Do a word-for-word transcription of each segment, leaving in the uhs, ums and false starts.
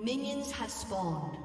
Minions have spawned.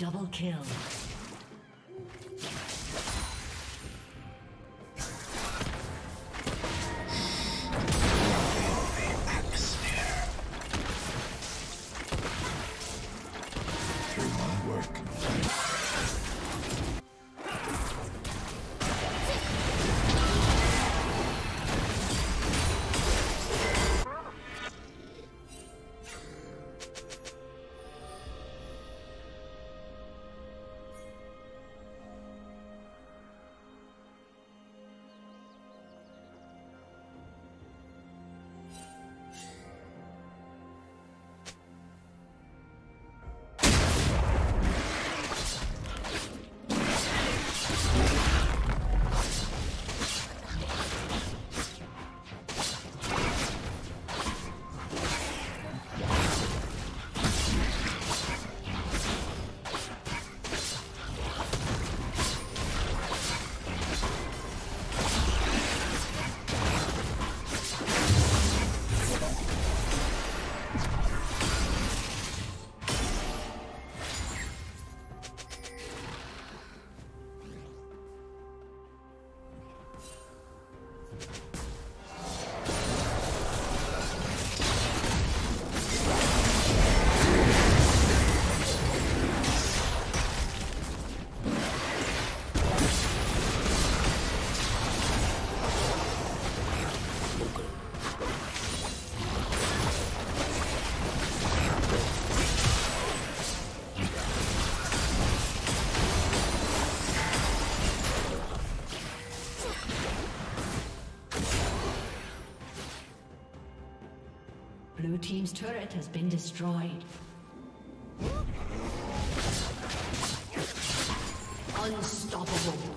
Double kill. Blue team's turret has been destroyed. Unstoppable.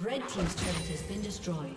Red team's turret has been destroyed.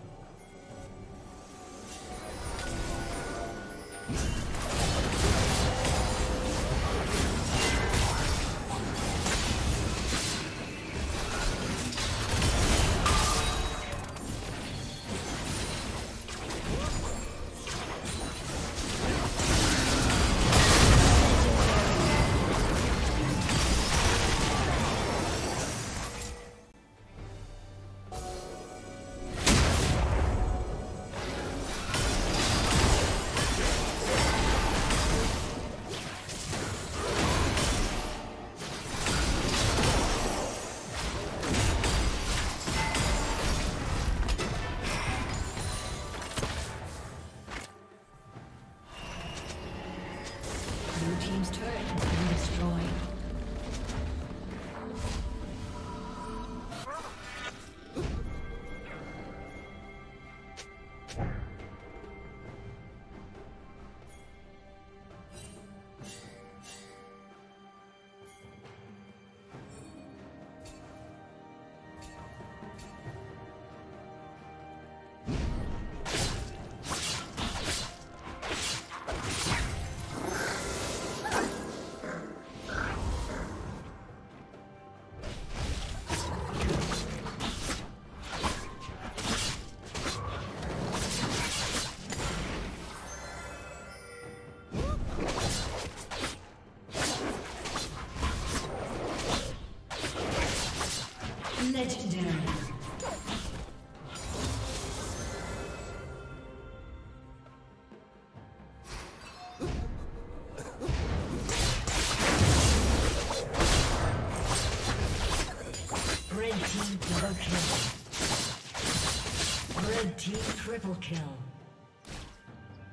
Red team triple kill.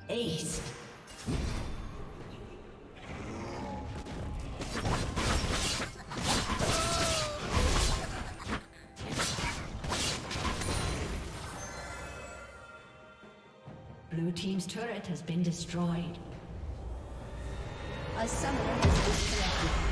Ace. Blue team's turret has been destroyed. A summoner has disconnected.